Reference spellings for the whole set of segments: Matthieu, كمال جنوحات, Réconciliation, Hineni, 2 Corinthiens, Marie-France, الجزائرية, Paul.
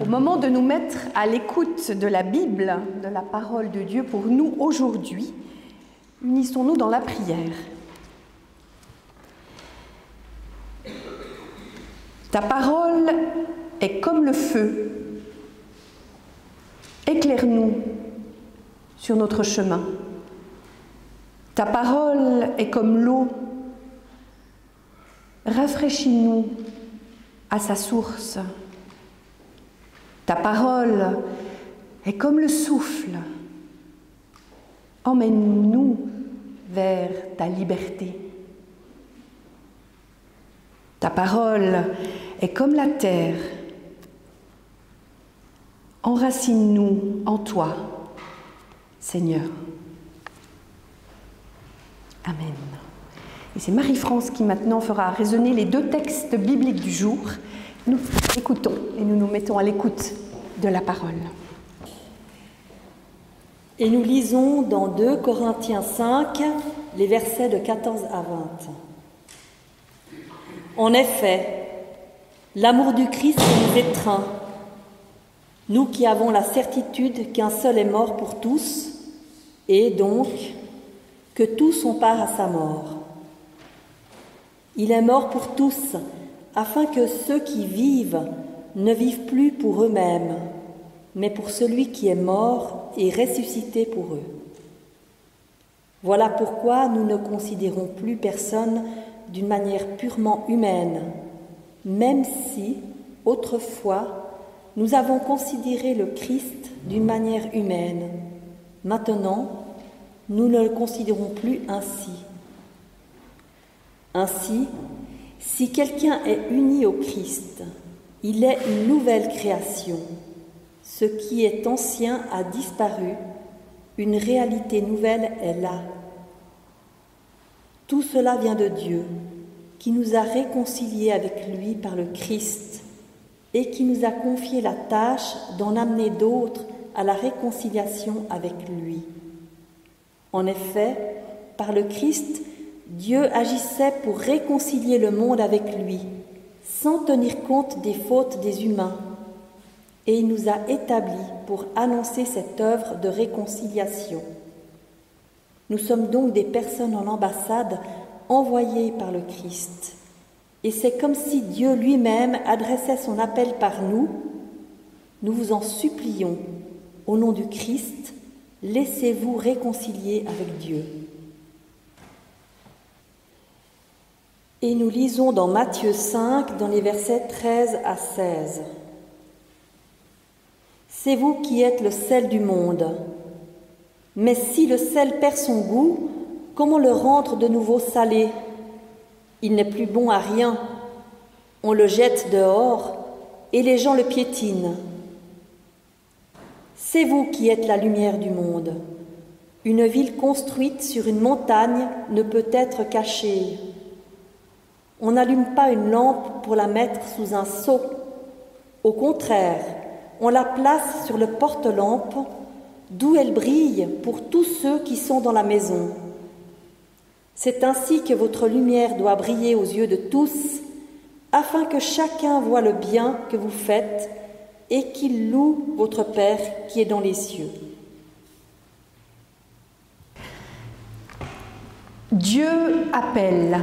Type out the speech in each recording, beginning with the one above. Au moment de nous mettre à l'écoute de la Bible, de la parole de Dieu pour nous aujourd'hui, unissons-nous dans la prière. Ta parole est comme le feu. Éclaire-nous sur notre chemin. Ta parole est comme l'eau. Rafraîchis-nous à sa source. Ta parole est comme le souffle. Emmène-nous vers ta liberté. Ta parole est comme la terre. Enracine-nous en toi, Seigneur. Amen. Et c'est Marie-France qui maintenant fera résonner les deux textes bibliques du jour. Nous écoutons et nous nous mettons à l'écoute de la parole. Et nous lisons dans 2 Corinthiens 5, les versets de 14 à 20. En effet, l'amour du Christ nous étreint, nous qui avons la certitude qu'un seul est mort pour tous, et donc que tous ont part à sa mort. Il est mort pour tous, afin que ceux qui vivent ne vivent plus pour eux-mêmes, mais pour celui qui est mort et ressuscité pour eux. Voilà pourquoi nous ne considérons plus personne d'une manière purement humaine, même si, autrefois, nous avons considéré le Christ d'une manière humaine. Maintenant, nous ne le considérons plus ainsi. Ainsi, si quelqu'un est uni au Christ, il est une nouvelle création. Ce qui est ancien a disparu, une réalité nouvelle est là. Tout cela vient de Dieu, qui nous a réconciliés avec lui par le Christ et qui nous a confié la tâche d'en amener d'autres à la réconciliation avec lui. En effet, par le Christ, Dieu agissait pour réconcilier le monde avec lui, sans tenir compte des fautes des humains. Et il nous a établis pour annoncer cette œuvre de réconciliation. Nous sommes donc des personnes en ambassade envoyées par le Christ. Et c'est comme si Dieu lui-même adressait son appel par nous. Nous vous en supplions, au nom du Christ, laissez-vous réconcilier avec Dieu. Et nous lisons dans Matthieu 5, dans les versets 13 à 16. « C'est vous qui êtes le sel du monde. Mais si le sel perd son goût, comment le rendre de nouveau salé? Il n'est plus bon à rien. On le jette dehors et les gens le piétinent. C'est vous qui êtes la lumière du monde. Une ville construite sur une montagne ne peut être cachée. » On n'allume pas une lampe pour la mettre sous un seau. Au contraire, on la place sur le porte-lampe, d'où elle brille pour tous ceux qui sont dans la maison. C'est ainsi que votre lumière doit briller aux yeux de tous, afin que chacun voie le bien que vous faites et qu'il loue votre Père qui est dans les cieux. Dieu appelle.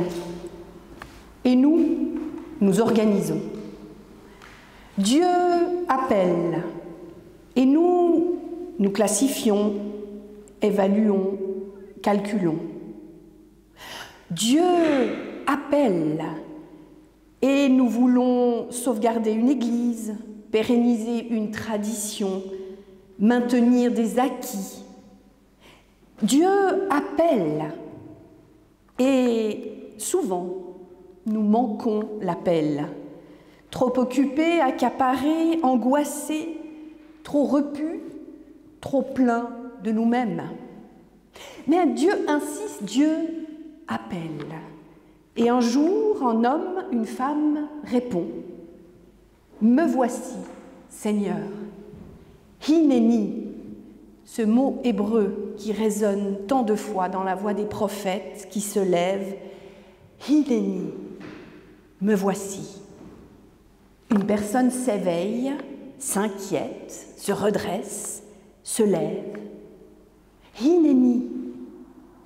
Et nous, nous organisons. Dieu appelle. Et nous, nous classifions, évaluons, calculons. Dieu appelle. Et nous voulons sauvegarder une église, pérenniser une tradition, maintenir des acquis. Dieu appelle. Et souvent, nous manquons l'appel. Trop occupés, accaparés, angoissés, trop repus, trop pleins de nous-mêmes. Mais Dieu insiste, Dieu appelle. Et un jour, un homme, une femme répond : Me voici, Seigneur. Hineni, ce mot hébreu qui résonne tant de fois dans la voix des prophètes qui se lèvent. Hineni. Me voici. Une personne s'éveille, s'inquiète, se redresse, se lève. « Hineni,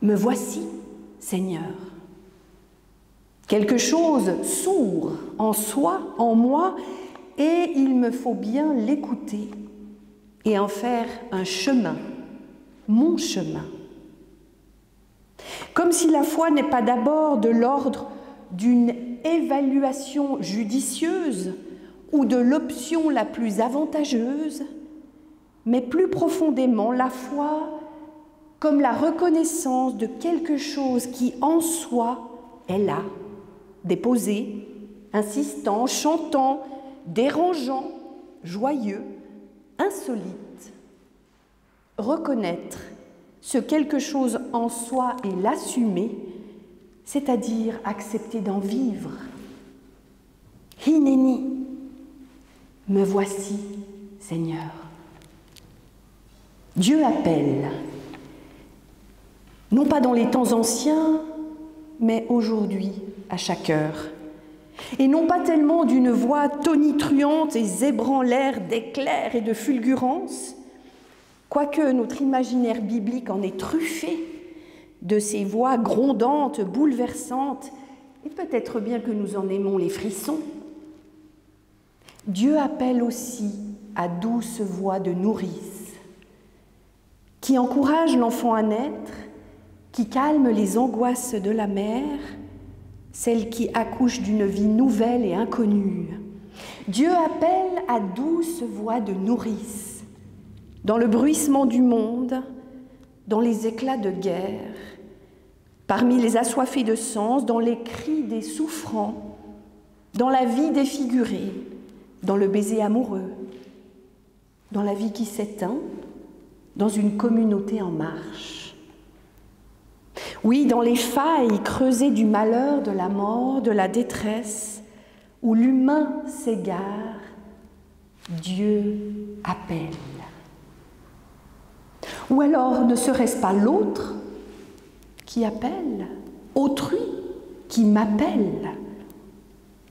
me voici, Seigneur. » Quelque chose sourd en soi, en moi, et il me faut bien l'écouter et en faire un chemin, mon chemin. Comme si la foi n'est pas d'abord de l'ordre d'une évaluation judicieuse ou de l'option la plus avantageuse, mais plus profondément la foi comme la reconnaissance de quelque chose qui en soi est là, déposé, insistant, chantant, dérangeant, joyeux, insolite. Reconnaître ce quelque chose en soi et l'assumer, c'est-à-dire accepter d'en vivre. Hineni, me voici, Seigneur. Dieu appelle, non pas dans les temps anciens, mais aujourd'hui, à chaque heure. Et non pas tellement d'une voix tonitruante et zébrant l'air d'éclairs et de fulgurances, quoique notre imaginaire biblique en est truffé de ces voix grondantes, bouleversantes, et peut-être bien que nous en aimons les frissons. Dieu appelle aussi à douces voix de nourrice, qui encouragent l'enfant à naître, qui calment les angoisses de la mère, celle qui accouche d'une vie nouvelle et inconnue. Dieu appelle à douces voix de nourrice, dans le bruissement du monde, dans les éclats de guerre, parmi les assoiffés de sens, dans les cris des souffrants, dans la vie défigurée, dans le baiser amoureux, dans la vie qui s'éteint, dans une communauté en marche. Oui, dans les failles creusées du malheur, de la mort, de la détresse, où l'humain s'égare, Dieu appelle. Ou alors, ne serait-ce pas l'autre qui appelle, autrui qui m'appelle,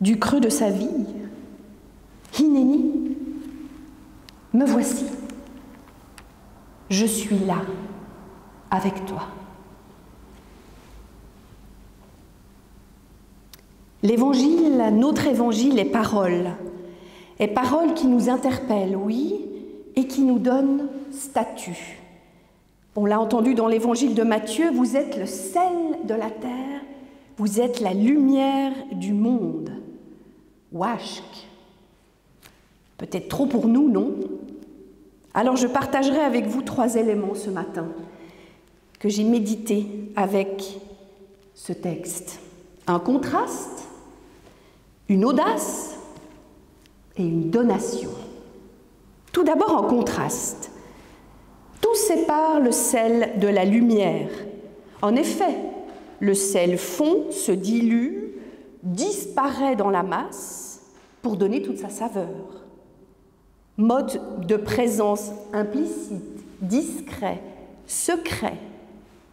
du creux de sa vie. Hineni, me voici, je suis là, avec toi. L'évangile, notre évangile est parole qui nous interpelle, oui, et qui nous donne statut. On l'a entendu dans l'évangile de Matthieu, vous êtes le sel de la terre, vous êtes la lumière du monde. Washk. Peut-être trop pour nous, non? Alors je partagerai avec vous trois éléments ce matin que j'ai médité avec ce texte. Un contraste, une audace et une donation. Tout d'abord un contraste. Tout sépare le sel de la lumière. En effet, le sel fond, se dilue, disparaît dans la masse pour donner toute sa saveur. Mode de présence implicite, discret, secret,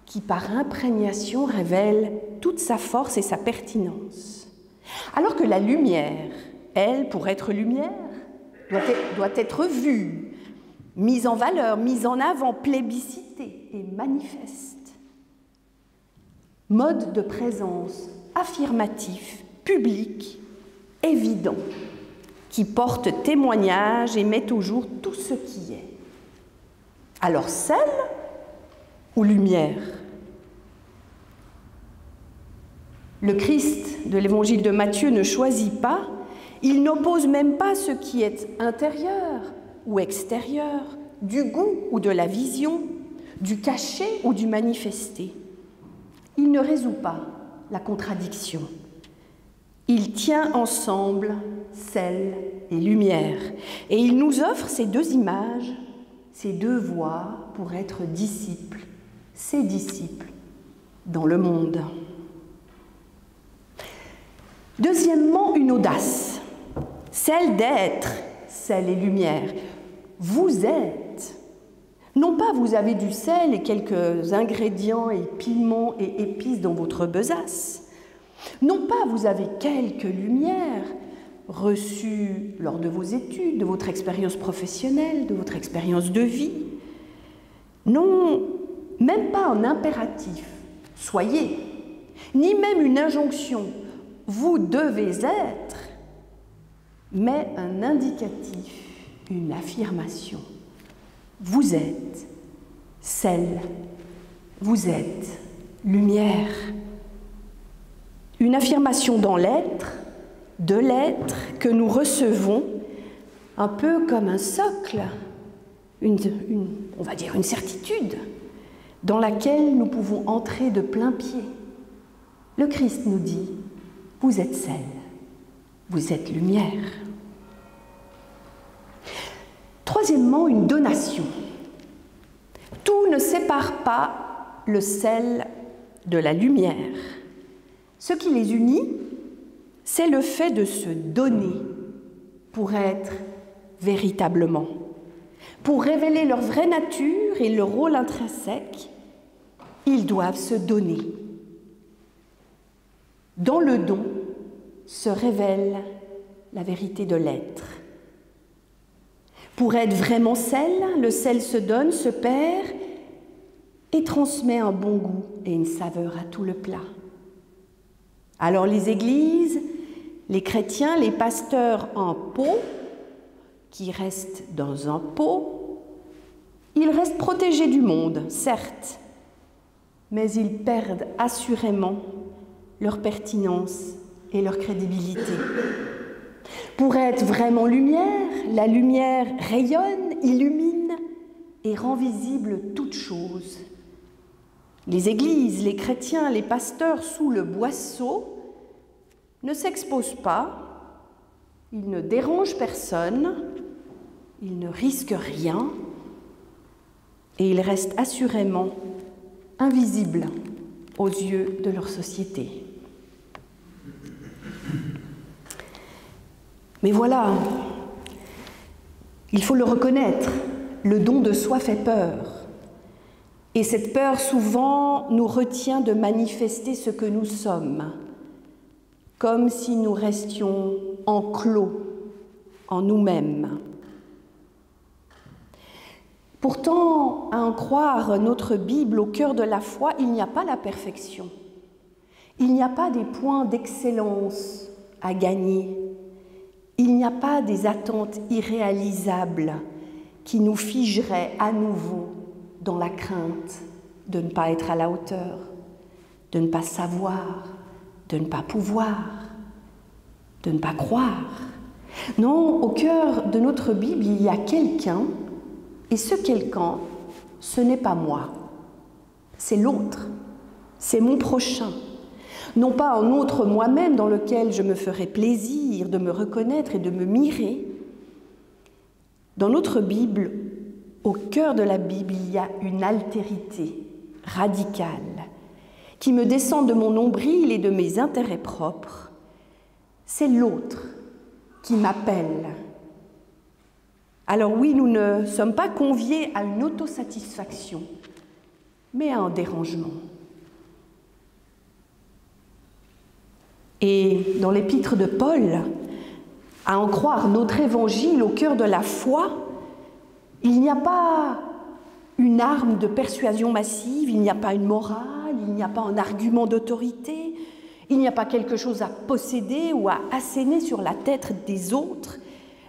qui par imprégnation révèle toute sa force et sa pertinence. Alors que la lumière, elle, pour être lumière, doit être vue, mise en valeur, mise en avant, plébiscitée et manifeste. Mode de présence affirmatif, public, évident, qui porte témoignage et met au jour tout ce qui est. Alors sel ou lumière? Le Christ de l'évangile de Matthieu ne choisit pas, il n'oppose même pas ce qui est intérieur ou extérieur, du goût ou de la vision, du caché ou du manifesté. Il ne résout pas la contradiction. Il tient ensemble sel et lumière, et il nous offre ces deux images, ces deux voies pour être disciples, ses disciples, dans le monde. Deuxièmement, une audace, celle d'être sel et lumière. Vous êtes, non pas vous avez du sel et quelques ingrédients et piments et épices dans votre besace, non pas vous avez quelques lumières, reçu lors de vos études, de votre expérience professionnelle, de votre expérience de vie. Non, même pas un impératif, soyez, ni même une injonction, vous devez être, mais un indicatif, une affirmation. Vous êtes sel, vous êtes lumière. Une affirmation dans l'être, de l'être que nous recevons, un peu comme un socle, on va dire une certitude, dans laquelle nous pouvons entrer de plein pied. Le Christ nous dit, vous êtes sel, vous êtes lumière. Troisièmement, une donation. Tout ne sépare pas le sel de la lumière. Ce qui les unit, c'est le fait de se donner pour être véritablement, pour révéler leur vraie nature et leur rôle intrinsèque. Ils doivent se donner. Dans le don se révèle la vérité de l'être. Pour être vraiment sel, le sel se donne, se perd et transmet un bon goût et une saveur à tout le plat. Alors les églises, les chrétiens, les pasteurs en pot, qui restent dans un pot, ils restent protégés du monde, certes, mais ils perdent assurément leur pertinence et leur crédibilité. Pour être vraiment lumière, la lumière rayonne, illumine et rend visible toute chose. Les églises, les chrétiens, les pasteurs sous le boisseau ne s'exposent pas, ils ne dérangent personne, ils ne risquent rien et ils restent assurément invisibles aux yeux de leur société. Mais voilà, il faut le reconnaître, le don de soi fait peur. Et cette peur, souvent, nous retient de manifester ce que nous sommes, comme si nous restions enclos en nous-mêmes. Pourtant, à en croire notre Bible au cœur de la foi, il n'y a pas la perfection. Il n'y a pas des points d'excellence à gagner. Il n'y a pas des attentes irréalisables qui nous figeraient à nouveau dans la crainte de ne pas être à la hauteur, de ne pas savoir, de ne pas pouvoir, de ne pas croire. Non, au cœur de notre Bible, il y a quelqu'un, et ce quelqu'un, ce n'est pas moi, c'est l'autre, c'est mon prochain. Non pas un autre moi-même dans lequel je me ferai plaisir de me reconnaître et de me mirer. Dans notre Bible, au cœur de la Bible, il y a une altérité radicale qui me descend de mon nombril et de mes intérêts propres. C'est l'autre qui m'appelle. Alors oui, nous ne sommes pas conviés à une autosatisfaction, mais à un dérangement. Et dans l'épître de Paul, à en croire notre évangile au cœur de la foi, il n'y a pas une arme de persuasion massive, il n'y a pas une morale, il n'y a pas un argument d'autorité, il n'y a pas quelque chose à posséder ou à asséner sur la tête des autres.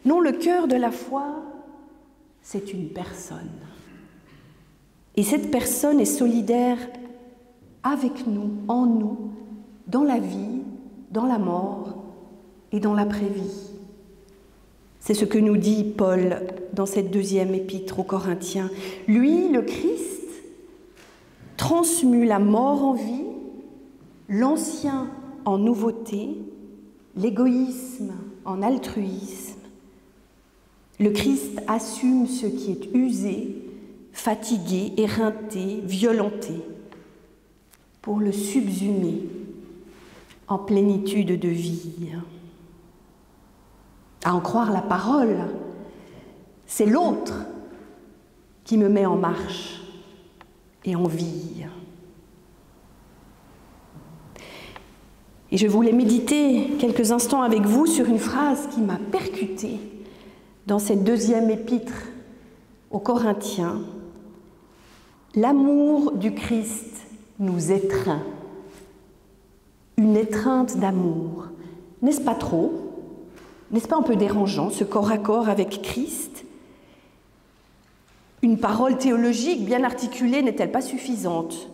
Non, le cœur de la foi, c'est une personne. Et cette personne est solidaire avec nous, en nous, dans la vie, dans la mort et dans l'après-vie. C'est ce que nous dit Paul dans cette deuxième épître aux Corinthiens. Lui, le Christ, transmue la mort en vie, l'ancien en nouveauté, l'égoïsme en altruisme. Le Christ assume ce qui est usé, fatigué, éreinté, violenté, pour le subsumer en plénitude de vie. À en croire la parole, c'est l'autre qui me met en marche et en vie. Et Et je voulais méditer quelques instants avec vous sur une phrase qui m'a percutée dans cette deuxième épître aux Corinthiens. L'amour du Christ nous étreint. Une étreinte d'amour. N'est-ce pas trop? N'est-ce pas un peu dérangeant, ce corps à corps avec Christ? Une parole théologique bien articulée n'est-elle pas suffisante?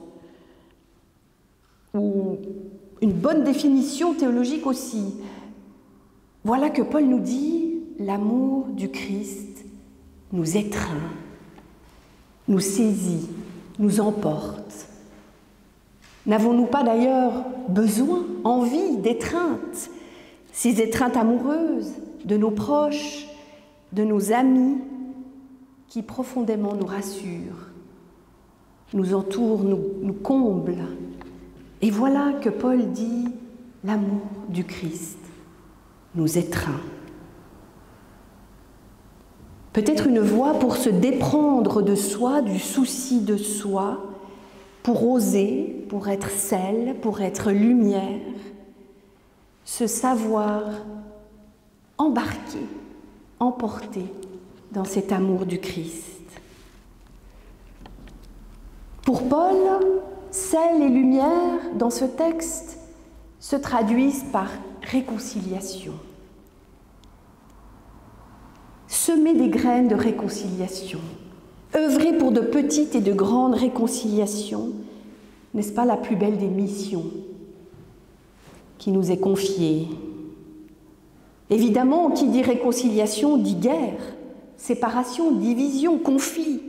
Ou une bonne définition théologique aussi. Voilà que Paul nous dit, l'amour du Christ nous étreint, nous saisit, nous emporte. N'avons-nous pas d'ailleurs besoin, envie d'étreintes, ces étreintes amoureuses de nos proches, de nos amis, qui profondément nous rassurent, nous entourent, nous comblent. Et voilà que Paul dit, l'amour du Christ nous étreint. Peut-être une voie pour se déprendre de soi, du souci de soi, pour oser, pour être sel, pour être lumière, se savoir embarqué, emporté dans cet amour du Christ. Pour Paul, sel et lumière, dans ce texte, se traduisent par réconciliation. Semer des graines de réconciliation, œuvrer pour de petites et de grandes réconciliations, n'est-ce pas la plus belle des missions qui nous est confiée? Évidemment, qui dit réconciliation dit guerre, séparation, division, conflit,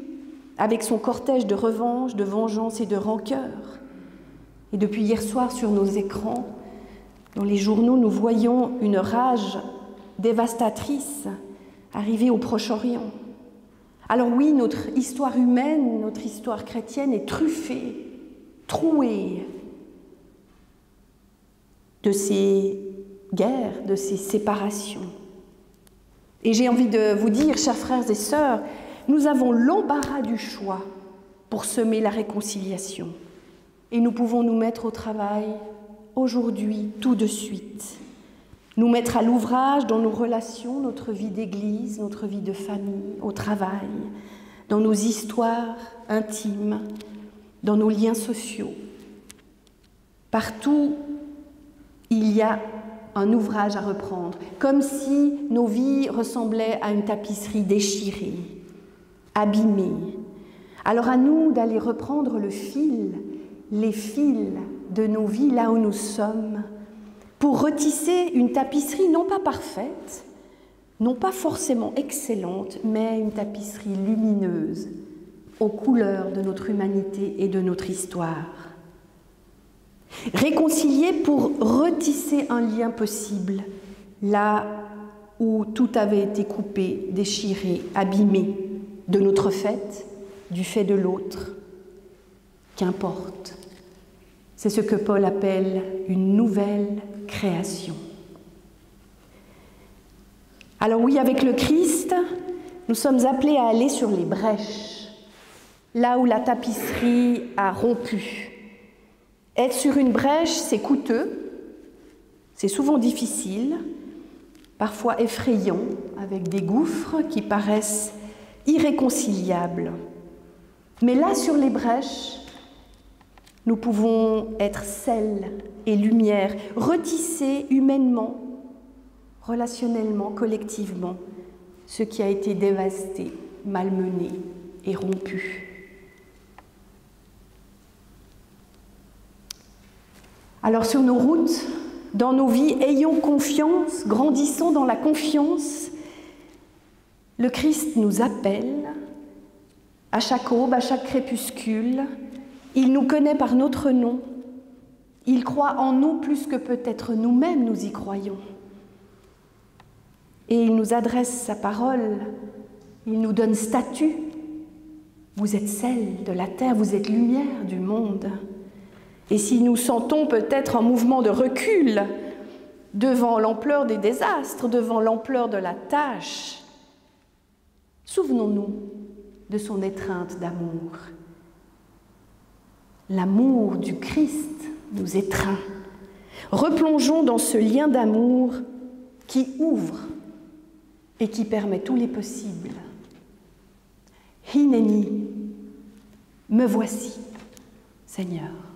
avec son cortège de revanche, de vengeance et de rancœur. Et depuis hier soir, sur nos écrans, dans les journaux, nous voyons une rage dévastatrice arriver au Proche-Orient. Alors oui, notre histoire humaine, notre histoire chrétienne est truffée, trouée de ces guerres, de ces séparations. Et j'ai envie de vous dire, chers frères et sœurs, nous avons l'embarras du choix pour semer la réconciliation. Et nous pouvons nous mettre au travail aujourd'hui, tout de suite. Nous mettre à l'ouvrage dans nos relations, notre vie d'église, notre vie de famille, au travail, dans nos histoires intimes, dans nos liens sociaux. Partout, il y a un ouvrage à reprendre, comme si nos vies ressemblaient à une tapisserie déchirée, abîmé. Alors à nous d'aller reprendre le fil, les fils de nos vies là où nous sommes, pour retisser une tapisserie non pas parfaite, non pas forcément excellente, mais une tapisserie lumineuse, aux couleurs de notre humanité et de notre histoire. Réconcilier pour retisser un lien possible, là où tout avait été coupé, déchiré, abîmé, de notre fait, du fait de l'autre, qu'importe. C'est ce que Paul appelle une nouvelle création. Alors oui, avec le Christ, nous sommes appelés à aller sur les brèches, là où la tapisserie a rompu. Être sur une brèche, c'est coûteux, c'est souvent difficile, parfois effrayant, avec des gouffres qui paraissent irréconciliable. Mais là, sur les brèches, nous pouvons être sel et lumière, retisser humainement, relationnellement, collectivement, ce qui a été dévasté, malmené et rompu. Alors sur nos routes, dans nos vies, ayons confiance, grandissons dans la confiance. Le Christ nous appelle à chaque aube, à chaque crépuscule. Il nous connaît par notre nom. Il croit en nous plus que peut-être nous-mêmes nous y croyons. Et il nous adresse sa parole. Il nous donne statut. Vous êtes sel de la terre, vous êtes lumière du monde. Et si nous sentons peut-être un mouvement de recul devant l'ampleur des désastres, devant l'ampleur de la tâche, souvenons-nous de son étreinte d'amour. L'amour du Christ nous étreint. Replongeons dans ce lien d'amour qui ouvre et qui permet tous les possibles. Hineni, me voici, Seigneur.